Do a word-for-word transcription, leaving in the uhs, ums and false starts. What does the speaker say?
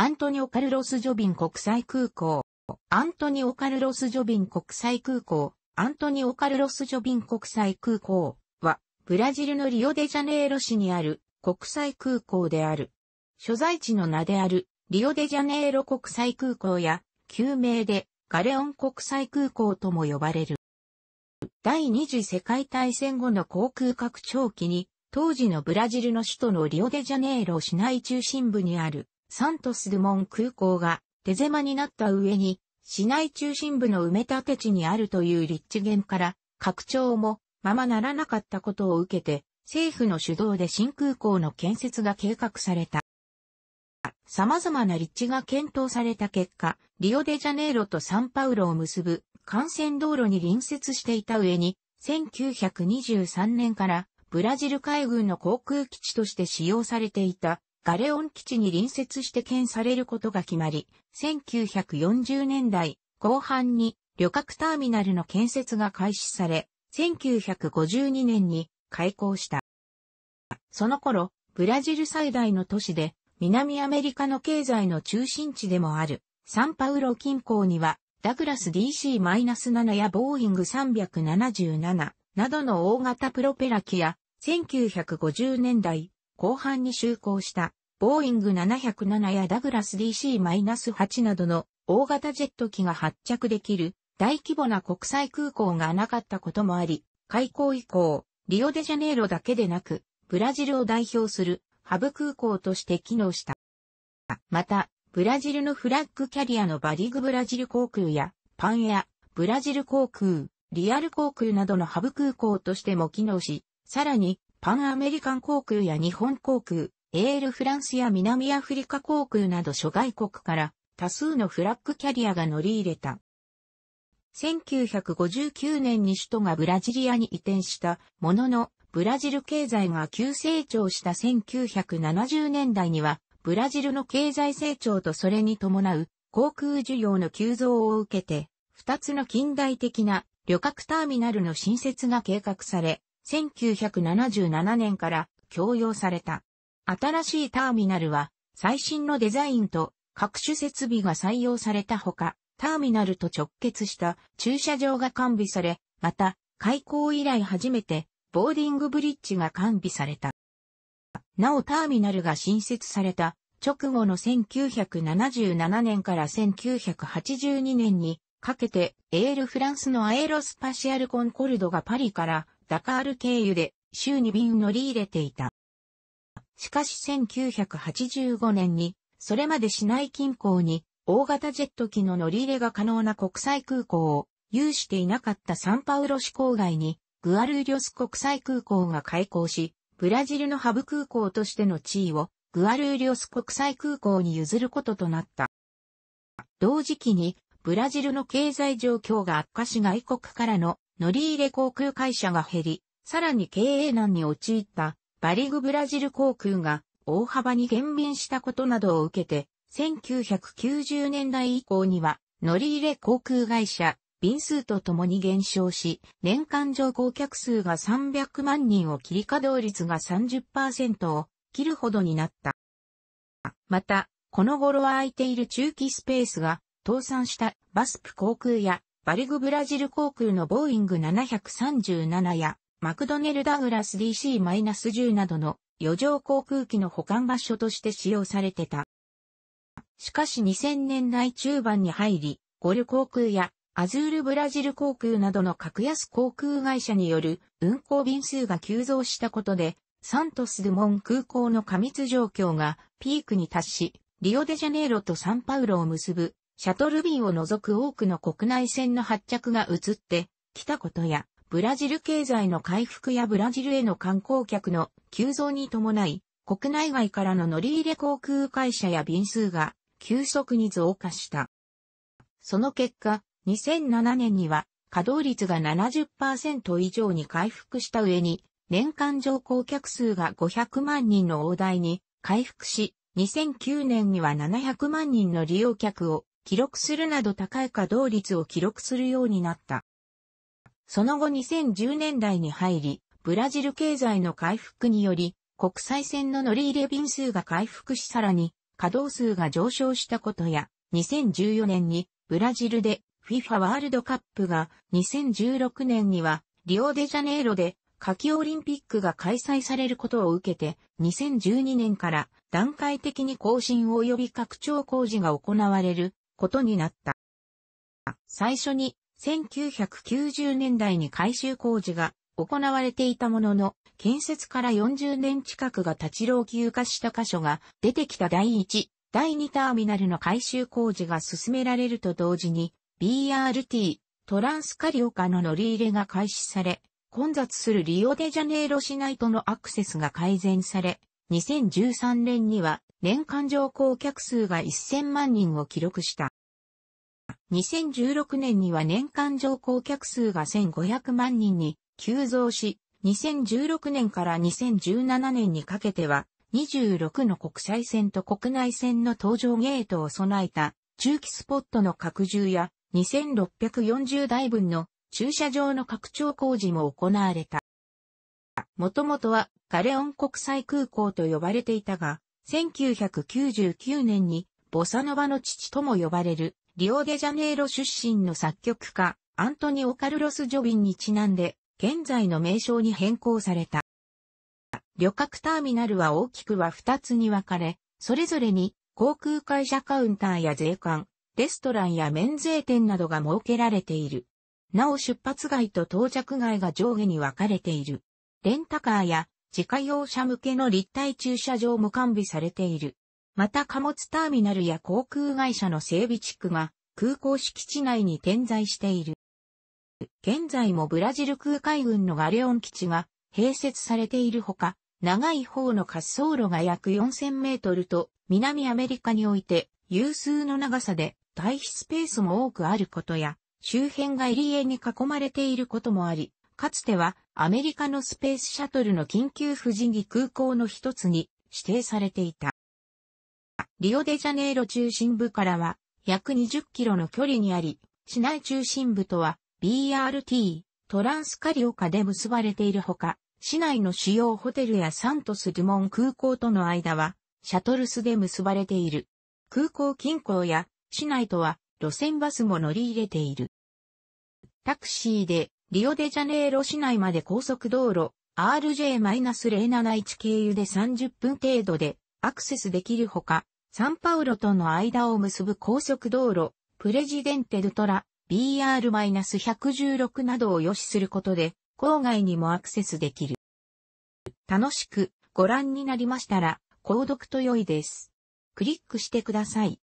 アントニオ・カルロス・ジョビン国際空港。アントニオ・カルロス・ジョビン国際空港。アントニオ・カルロス・ジョビン国際空港は、ブラジルのリオデジャネイロ市にある国際空港である。所在地の名である、リオデジャネイロ国際空港や、旧名で、ガレオン国際空港とも呼ばれる。第二次世界大戦後の航空拡張期に、当時のブラジルの首都のリオデジャネイロ市内中心部にある、サントス・ドゥモン空港が手狭になった上に市内中心部の埋め立て地にあるという立地源から拡張もままならなかったことを受けて政府の主導で新空港の建設が計画された。様々な立地が検討された結果、リオデジャネイロとサンパウロを結ぶ幹線道路に隣接していた上にせんきゅうひゃくにじゅうさんねんからブラジル海軍の航空基地として使用されていたガレオン基地に隣接して建設されることが決まり、せんきゅうひゃくよんじゅうねんだいこう半に旅客ターミナルの建設が開始され、せんきゅうひゃくごじゅうにねんに開港した。その頃、ブラジル最大の都市で、南アメリカの経済の中心地でもある、サンパウロ近郊には、ダグラス ディーシーセブン やボーイングさんびゃくななじゅうなななどの大型プロペラ機や、せんきゅうひゃくごじゅうねんだいこう半に就航した、ボーイングななひゃくななやダグラス ディーシーエイト などの大型ジェット機が発着できる大規模な国際空港がなかったこともあり、開港以降、リオデジャネイロだけでなく、ブラジルを代表するハブ空港として機能した。また、ブラジルのフラッグキャリアのバリグブラジル航空や、パンや、ブラジル航空、リアル航空などのハブ空港としても機能し、さらに、パンアメリカン航空や日本航空、エールフランスや南アフリカ航空など諸外国から多数のフラッグキャリアが乗り入れた。せんきゅうひゃくごじゅうきゅうねんに首都がブラジリアに移転したものの、ブラジル経済が急成長したせんきゅうひゃくななじゅうねんだいには、ブラジルの経済成長とそれに伴う航空需要の急増を受けて、ふたつの近代的な旅客ターミナルの新設が計画され、せんきゅうひゃくななじゅうななねんから供用された。新しいターミナルは最新のデザインと各種設備が採用されたほか、ターミナルと直結した駐車場が完備され、また開港以来初めてボーディングブリッジが完備された。なおターミナルが新設された直後のせんきゅうひゃくななじゅうななねんからせんきゅうひゃくはちじゅうにねんにかけてエールフランスのアエロスパシアルコンコルドがパリからダカール経由で週に便乗り入れていた。しかしせんきゅうひゃくはちじゅうごねんにそれまで市内近郊に大型ジェット機の乗り入れが可能な国際空港を有していなかったサンパウロ市郊外にグアルーリョス国際空港が開港し、ブラジルのハブ空港としての地位をグアルーリョス国際空港に譲ることとなった。同時期にブラジルの経済状況が悪化し外国からの乗り入れ航空会社が減り、さらに経営難に陥ったバリグブラジル航空が大幅に減便したことなどを受けて、せんきゅうひゃくきゅうじゅうねんだいいこうには乗り入れ航空会社、便数とともに減少し、年間乗降客数がさんびゃくまんにんを切り稼働率が さんじゅっパーセント を切るほどになった。また、この頃は空いている駐機スペースが倒産したバスプ航空や、バリグブラジル航空のボーイングななひゃくさんじゅうななやマクドネルダグラス ディーシーじゅう などの余剰航空機の保管場所として使用されてた。しかしにせんねんだいちゅうばんに入り、ゴル航空やアズールブラジル航空などの格安航空会社による運航便数が急増したことで、サントス・ドゥモン空港の過密状況がピークに達し、リオデジャネイロとサンパウロを結ぶシャトル便を除く多くの国内線の発着が移ってきたことや、ブラジル経済の回復やブラジルへの観光客の急増に伴い、国内外からの乗り入れ航空会社や便数が急速に増加した。その結果、にせんななねんには稼働率が ななじゅっパーセント 以上に回復した上に、年間乗降客数がごひゃくまんにんの大台に回復し、にせんきゅうねんにはななひゃくまんにんの利用客を記録するなど高い稼働率を記録するようになった。その後にせんじゅうねんだいに入り、ブラジル経済の回復により、国際線の乗り入れ便数が回復しさらに、稼働数が上昇したことや、にせんじゅうよねんにブラジルで フィファ ワールドカップが、にせんじゅうろくねんにはリオデジャネイロで夏季オリンピックが開催されることを受けて、にせんじゅうにねんから段階的に更新及び拡張工事が行われることになった。最初にせんきゅうひゃくきゅうじゅうねんだいに改修工事が行われていたものの、建設からよんじゅうねん近くが立ち老朽化した箇所が出てきただいいち、だいにターミナルの改修工事が進められると同時に ビーアールティー、トランスカリオカの乗り入れが開始され、混雑するリオデジャネイロ市内とのアクセスが改善され、にせんじゅうさんねんには年間乗降客数がせんまんにんを記録した。にせんじゅうろくねんには年間乗降客数がせんごひゃくまんにんに急増し、にせんじゅうろくねんからにせんじゅうななねんにかけては、にじゅうろくの国際線と国内線の搭乗ゲートを備えた駐機スポットの拡充や、にせんろっぴゃくよんじゅうだいぶんの駐車場の拡張工事も行われた。もともとはガレオン国際空港と呼ばれていたが、せんきゅうひゃくきゅうじゅうきゅうねんにボサノバの父とも呼ばれるリオデジャネイロ出身の作曲家アントニオ・カルロス・ジョビンにちなんで現在の名称に変更された。旅客ターミナルは大きくはふたつに分かれ、それぞれに航空会社カウンターや税関、レストランや免税店などが設けられている。なお出発外と到着外が上下に分かれている。レンタカーや自家用車向けの立体駐車場も完備されている。また貨物ターミナルや航空会社の整備地区が空港敷地内に点在している。現在もブラジル空海軍のガレオン基地が併設されているほか、長い方の滑走路が約よんせんメートルと南アメリカにおいて有数の長さで退避スペースも多くあることや、周辺が入り江に囲まれていることもあり、かつてはアメリカのスペースシャトルの緊急不時着空港の一つに指定されていた。リオデジャネイロ中心部からは約にじゅっキロの距離にあり、市内中心部とは ビーアールティー、トランスカリオカで結ばれているほか、市内の主要ホテルやサントス・ドゥモン空港との間はシャトルスで結ばれている。空港近郊や市内とは路線バスも乗り入れている。タクシーでリオデジャネイロ市内まで高速道路 アールジェーゼロななじゅういち 経由でさんじゅっぷん程度でアクセスできるほか、サンパウロとの間を結ぶ高速道路プレジデンテ・ドゥトラ ビーアールひゃくじゅうろく などを要使することで郊外にもアクセスできる。楽しくご覧になりましたら購読と良いです。クリックしてください。